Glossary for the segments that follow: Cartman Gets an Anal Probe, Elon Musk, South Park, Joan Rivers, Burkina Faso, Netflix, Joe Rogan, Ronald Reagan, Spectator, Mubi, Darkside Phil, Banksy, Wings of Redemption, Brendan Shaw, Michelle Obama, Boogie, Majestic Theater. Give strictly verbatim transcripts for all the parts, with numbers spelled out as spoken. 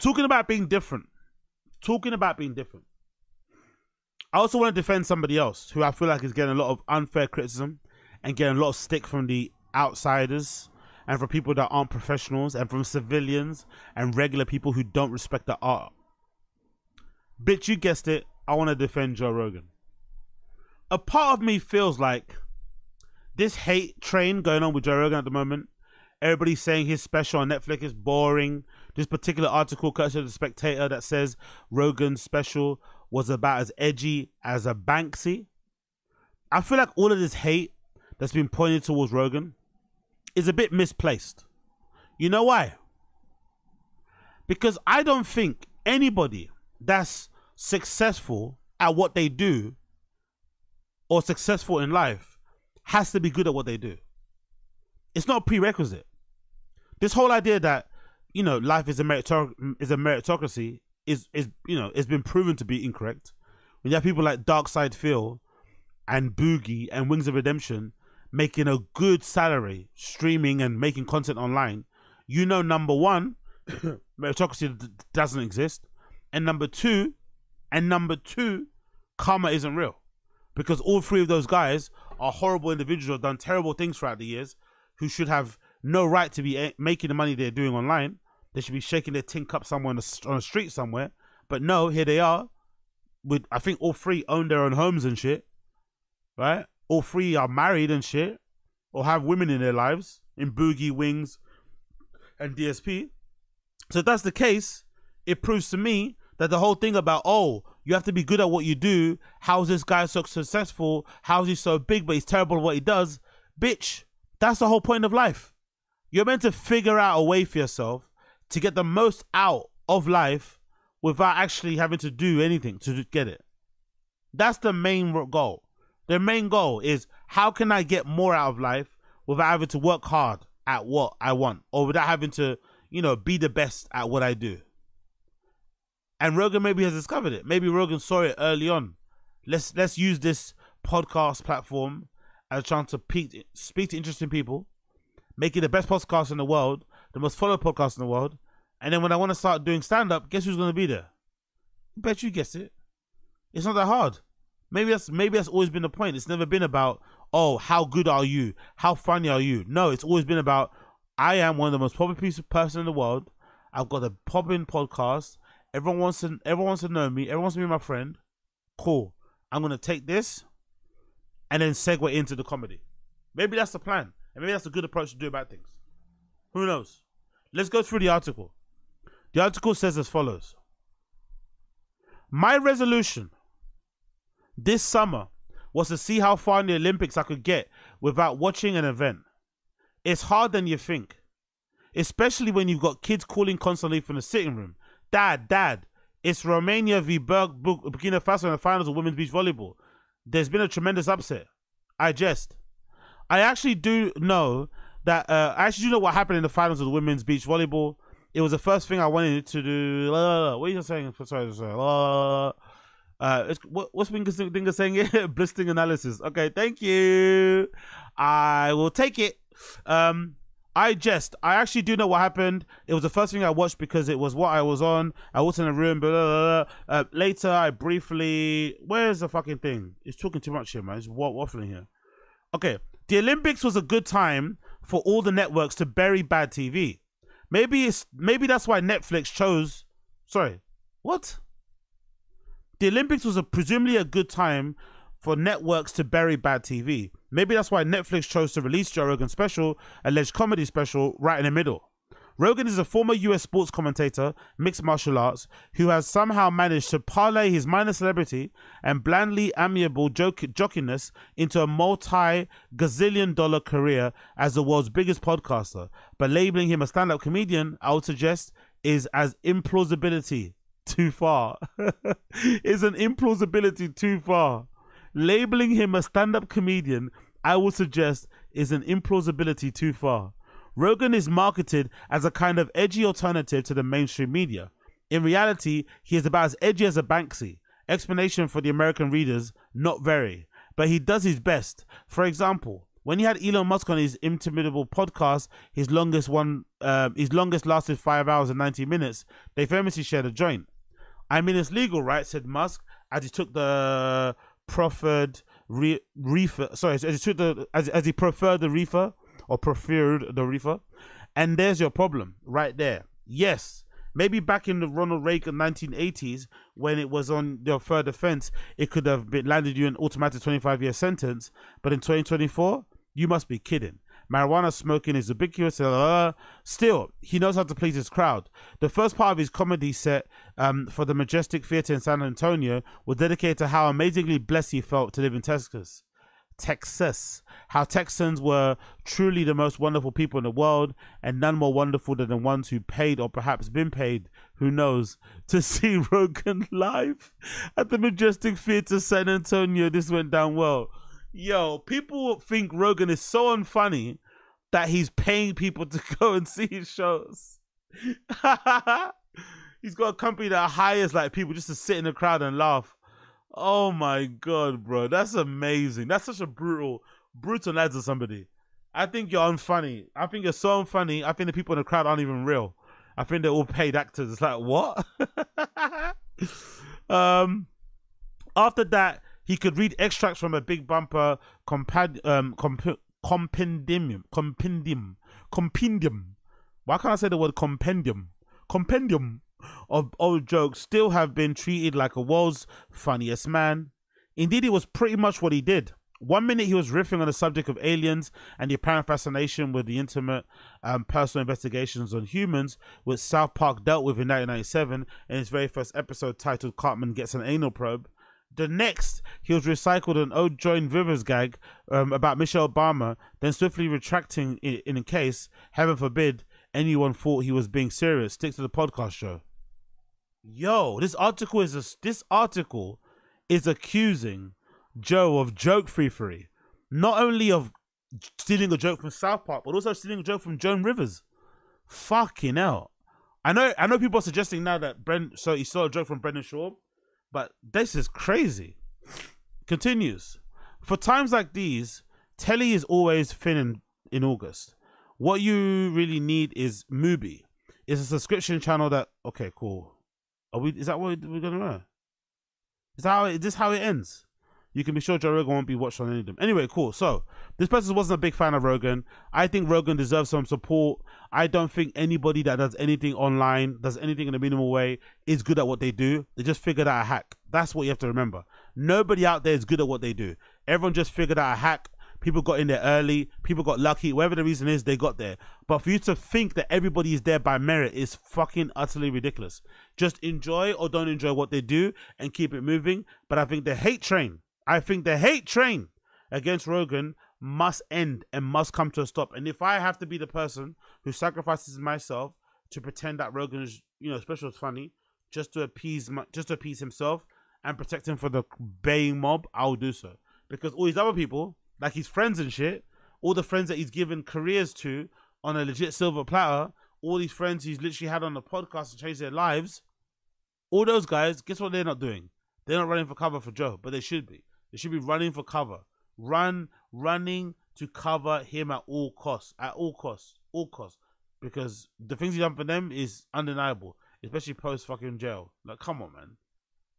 Talking about being different. Talking about being different. I also want to defend somebody else who I feel like is getting a lot of unfair criticism and getting a lot of stick from the outsiders and from people that aren't professionals and from civilians and regular people who don't respect the art. Bitch, you guessed it. I want to defend Joe Rogan. A part of me feels like this hate train going on with Joe Rogan at the moment. Everybody's saying his special on Netflix is boring. This particular article comes from the Spectator that says Rogan's special was about as edgy as a Banksy. I feel like all of this hate that's been pointed towards Rogan is a bit misplaced. You know why? Because I don't think anybody that's successful at what they do or successful in life has to be good at what they do. It's not a prerequisite. This whole idea that, you know, life is a meritoc- is a meritocracy is, is, you know, it's been proven to be incorrect. When you have people like Darkside Phil and Boogie and Wings of Redemption making a good salary, streaming and making content online, you know, number one, meritocracy d- doesn't exist. And number two, and number two, karma isn't real. Because all three of those guys are horrible individuals, done terrible things throughout the years, who should have no right to be making the money they're doing online. They should be shaking their tin cup somewhere on a, on a street somewhere. But no, here they are. With, I think all three own their own homes and shit, right? All three are married and shit, or have women in their lives, in Boogie, Wings, and D S P. So if that's the case, it proves to me that the whole thing about, oh, you have to be good at what you do. How's this guy so successful? How's he so big, but he's terrible at what he does? Bitch, that's the whole point of life. You're meant to figure out a way for yourself to get the most out of life without actually having to do anything to get it. That's the main goal. The main goal is, how can I get more out of life without having to work hard at what I want, or without having to, you know, be the best at what I do? And Rogan maybe has discovered it. Maybe Rogan saw it early on. Let's let's use this podcast platform as a chance to pe- speak to interesting people, make it the best podcast in the world, the most followed podcast in the world. And then when I want to start doing stand-up, guess who's going to be there? I bet you guessed it. It's not that hard. Maybe that's maybe that's always been the point. It's never been about, oh, how good are you? How funny are you? No, it's always been about, I am one of the most popular person in the world. I've got a popping podcast. Everyone wants to everyone wants to know me. Everyone wants to be my friend. Cool. I'm gonna take this and then segue into the comedy. Maybe that's the plan, and maybe that's a good approach to do about things. Who knows? Let's go through the article. The article says as follows: my resolution this summer was to see how far in the Olympics I could get without watching an event. It's harder than you think, especially when you've got kids calling constantly from the sitting room. Dad, Dad, it's Romania versus Burkina Faso in the finals of women's beach volleyball. There's been a tremendous upset. I jest. I actually do know that. Uh, I actually do know what happened in the finals of the women's beach volleyball. It was the first thing I wanted to do. Uh, what are you saying? Sorry, sorry. Uh, uh, it's, what, what's Winga saying here? Blistering analysis. Okay, thank you. I will take it. Um. I jest. I actually do know what happened. It was the first thing I watched because it was what I was on. I was in a room. Blah, blah, blah. Uh, later, I briefly... Where's the fucking thing? It's talking too much here, man. It's waffling here. Okay. The Olympics was a good time for all the networks to bury bad T V. Maybe it's maybe that's why Netflix chose... Sorry. What? The Olympics was a, presumably a good time for networks to bury bad T V. Maybe that's why Netflix chose to release Joe Rogan's special, alleged comedy special, right in the middle. Rogan is a former U S sports commentator, mixed martial arts, who has somehow managed to parlay his minor celebrity and blandly amiable joke- jockiness into a multi-gazillion dollar career as the world's biggest podcaster. But labeling him a stand-up comedian, I would suggest, is as implausibility too far. Is an implausibility too far. Labeling him a stand-up comedian, I would suggest, is an implausibility too far. Rogan is marketed as a kind of edgy alternative to the mainstream media. In reality, he is about as edgy as a Banksy. Explanation for the American readers, not very. But he does his best. For example, When he had Elon Musk on his Intimidable podcast, his longest one, uh, his longest lasted five hours and ninety minutes. They famously shared a joint. I mean, it's legal, right? Said Musk, as he took the proffered re reefer. Sorry, as he took the as as he preferred the reefer or preferred the reefer. And there's your problem, right there. Yes. Maybe back in the Ronald Reagan nineteen eighties, when it was on your third offense, it could have been landed you an automatic twenty-five year sentence. But in twenty twenty-four, you must be kidding. Marijuana smoking is ubiquitous. Uh, still, he knows how to please his crowd. The first part of his comedy set um, for the Majestic Theater in San Antonio was dedicated to how amazingly blessed he felt to live in Texas. Texas, how Texans were truly the most wonderful people in the world, and none more wonderful than the ones who paid, or perhaps been paid, who knows, to see Rogan live at the Majestic Theater San Antonio. This went down well. Yo, people think Rogan is so unfunny that he's paying people to go and see his shows. He's got a company that hires like people just to sit in the crowd and laugh. Oh my God, bro, that's amazing. That's such a brutal brutal ad to somebody. I think you're unfunny. I think you're so unfunny. I think the people in the crowd aren't even real. I think they're all paid actors. It's like, what? Um after that, he could read extracts from a big bumper compad um comp compendium compendium compendium why can't I say the word compendium compendium of old jokes, still have been treated like a world's funniest man. Indeed, it was pretty much what he did. One minute he was riffing on the subject of aliens and the apparent fascination with the intimate um, personal investigations on humans, which South Park dealt with in nineteen ninety-seven in his very first episode titled Cartman Gets an Anal Probe. The next, he was recycled an old Joan Rivers gag um, about Michelle Obama, then swiftly retracting it in case, heaven forbid, anyone thought he was being serious. Stick to the podcast show. Yo, this article is a, this article is accusing Joe of joke thievery, not only of stealing a joke from South Park, but also stealing a joke from Joan Rivers. Fucking hell! I know, I know. People are suggesting now that Brent, so he stole a joke from Brendan Shaw, but this is crazy. Continues. For times like these, telly is always thin in, in August. What you really need is Mubi. It's a subscription channel that. Okay, cool. Are we? Is that what we're gonna know? Is that how? Is this how it ends? You can be sure Joe Rogan won't be watched on any of them. Anyway, cool. So this person wasn't a big fan of Rogan. I think Rogan deserves some support. I don't think anybody that does anything online, does anything in a minimal way, is good at what they do. They just figured out a hack. That's what you have to remember. Nobody out there is good at what they do. Everyone just figured out a hack. People got in there early. People got lucky. Whatever the reason is, they got there. But for you to think that everybody is there by merit is fucking utterly ridiculous. Just enjoy or don't enjoy what they do and keep it moving. But I think the hate train, I think the hate train against Rogan must end and must come to a stop. And if I have to be the person who sacrifices myself to pretend that Rogan is, you know, special is funny, just to appease, my, just to appease himself and protect him from the baying mob, I'll do so. Because all these other people, like his friends and shit, all the friends that he's given careers to on a legit silver platter, all these friends he's literally had on the podcast to change their lives, all those guys, guess what they're not doing? They're not running for cover for Joe, but they should be. They should be running for cover. Run, running to cover him at all costs. At all costs. All costs. Because the things he's done for them is undeniable, especially post-fucking jail. Like, come on, man.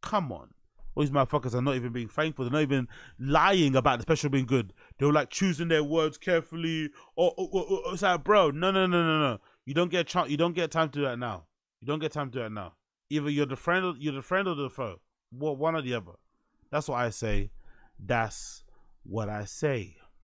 Come on. All these motherfuckers are not even being thankful. They're not even lying about the special being good. They were like choosing their words carefully. Or, or, or, or it's like, bro, no, no, no, no, no. You don't get you don't get time to do that now. You don't get time to do that now. Either you're the friend, or, you're the friend or the foe. Well, one or the other. That's what I say. That's what I say.